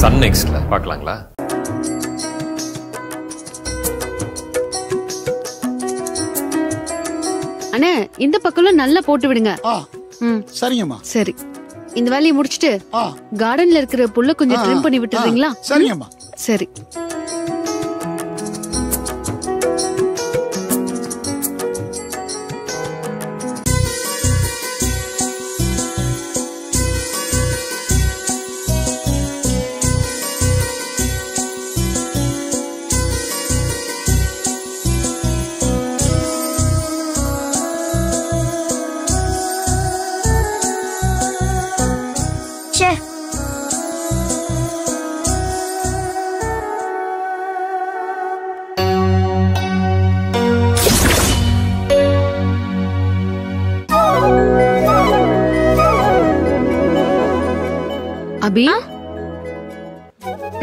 सन next पाकलांगला। அண்ணே இந்த பக்கல நல்லா போட்டு விடுங்க. சரிங்கம்மா. சரி. இந்த வேலைய முடிச்சிட்டு கார்டன்ல இருக்கிற புல்ல கொஞ்சம் ட்ரிம் பண்ணி விட்டுறீங்களா? சரிங்கம்மா. சரி.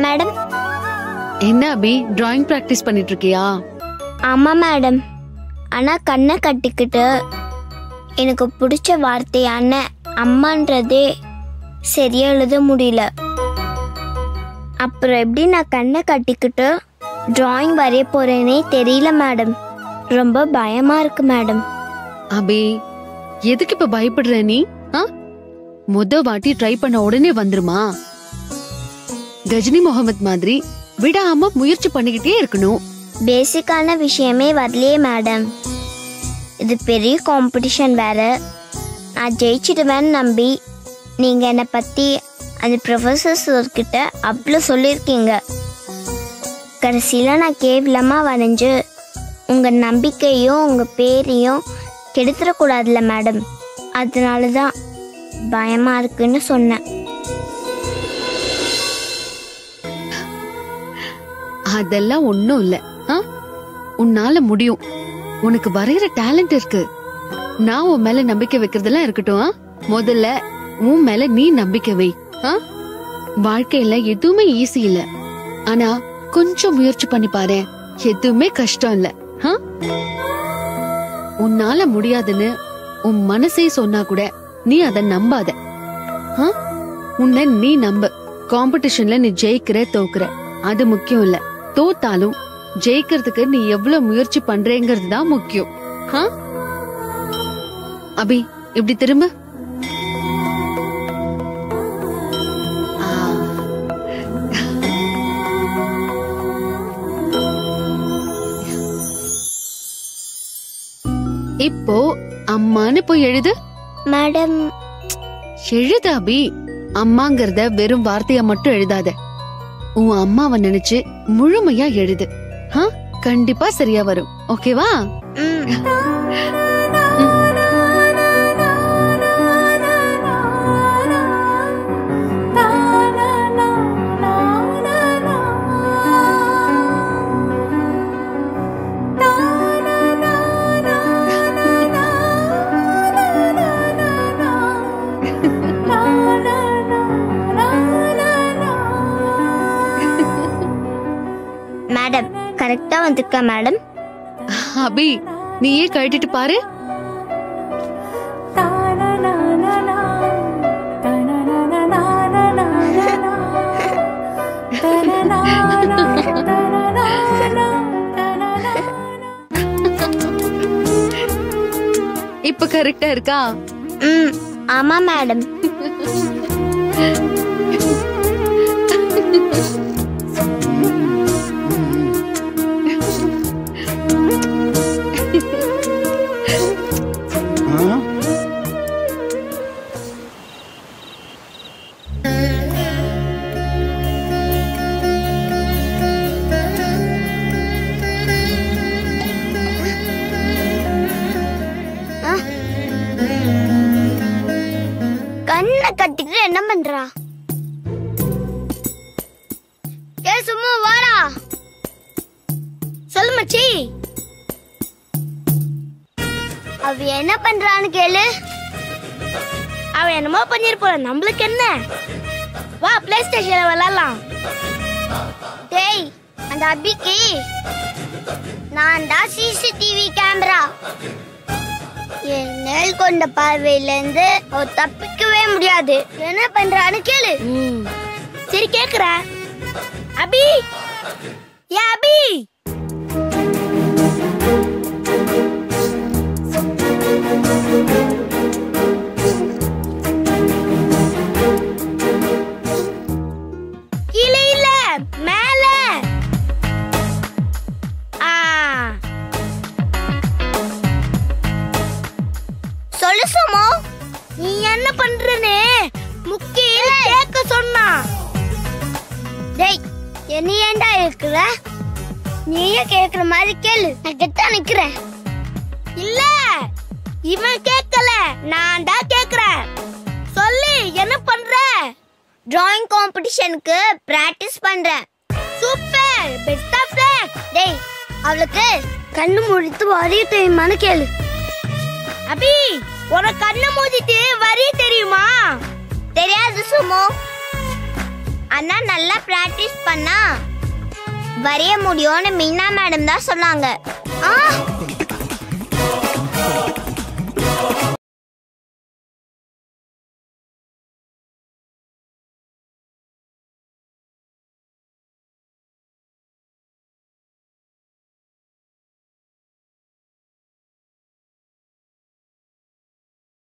मैडम என்ன அபி டிராயிங் பிராக்டீஸ் பண்ணிட்டு இருக்கியா? ஆமா மேடம். ஆனா கண்ணை கட்டிக்கிட்டு எனக்கு பிடிச்ச வார்த்தையான அம்மான்றதே சரியா எழுத முடியல. அப்புறம் எப்படி நான் கண்ணை கட்டிக்கிட்டு டிராயிங் வரைய போறேனே தெரியல மேடம். ரொம்ப பயமா இருக்கு மேடம். அபி எதுக்கு இப்ப பயப்படுற நீ? முத வாட்டி ட்ரை பண்ண உடனே வந்துருமா? கஜினி முகமது மாதிரி விடாம முயற்சி பண்ணிக்கிட்டே இருக்கணும். பேசிக்கான விஷயமே வரலையே மேடம். இது பெரிய காம்படிஷன் வேற. நான் ஜெயிச்சிடுவேன்னு நம்பி நீங்க என்னை பத்தி அந்த ப்ரொஃபசர் கிட்ட அவ்வளோ சொல்லியிருக்கீங்க. கடைசியில நான் கேவலமா வரைஞ்சு உங்க நம்பிக்கையும் உங்க பேரையும் கெடுத்துடக்கூடாதுல்ல மேடம். அதனால தான் பயமா இருக்குன்னு சொன்னேன். அதெல்லாம் ஒண்ணும் இல்ல. உன்னால முடியும். உனக்கு வரையற டேலண்ட் இருக்கு. நான் உன் மேல நம்பிக்கை வைக்கிறதெல்லாம் இருக்கட்டும், முதல்ல உன் மேல நீ நம்பிக்கை வை. வாழ்க்கையில எதுவுமே ஈஸி இல்ல. ஆனா கொஞ்சம் முயற்சி பண்ணி பாரு. எதுவுமே கஷ்டம் இல்ல. உன்னால முடியாதுன்னு உன் மனசே சொன்னா கூட நீ அத நம்பாத. உன்னை நீ நம்ப. காம்படிஷன்ல நீ ஜெயிக்கிற தோக்குற அது முக்கியம் இல்ல. தோத்தாலும் ஜெயிக்கிறதுக்கு நீ எவ்வளவு முயற்சி பண்றேங்கிறது தான் முக்கியம். அபி இப்படி திரும்ப. இப்போ அம்மான்னு போய் எழுது. மேடம் எழுத அபி. அம்மாங்கறத வெறும் வார்த்தையா மட்டும் எழுதாத. உன் அம்மாவை நினைச்சு முழுமையா எழுது. கண்டிப்பா சரியா வரும். ஓகேவா? கரெக்டா வந்திருக்கா மேடம்? அபி நீயே கட்டிட்டு பாரு. இப்ப கரெக்டா இருக்கா? ஆமா மேடம். என்ன பண்றா? ஏ சும்மா வாடா. சொல்லு மச்சி. அவ என்ன பண்றான்னு கேளு. அவ என்னமோ பண்ணிருப்பா. நம்மளுக்கு என்ன? வா பிளே ஸ்டேஷன்ல விளையாடலாம். டேய் அந்த அபிக்கு நான் தான் சிசிடிவி கேமரா. நெல் கொண்ட பார்வையில இருந்து தப்பிக்கவே முடியாது. என்ன பண்றான்னு கேளு. சரி கேக்குற அபி யா அபி प्रैक्टिस पண்றேன் சூப்பர் பெஸ்ட் ஆஃப் லக் டேய் அவளுக்கு கண்ணு மூடிட்டு வரி தெரியுமான்னு கேளு அபி உன கண்ணு மூடிட்டு வரி தெரியுமா தெரியாது சுமோ அண்ணா நல்லா பிராக்டீஸ் பண்ணா வரிய முடியும்னு மீனா மேடம் தான் சொன்னாங்க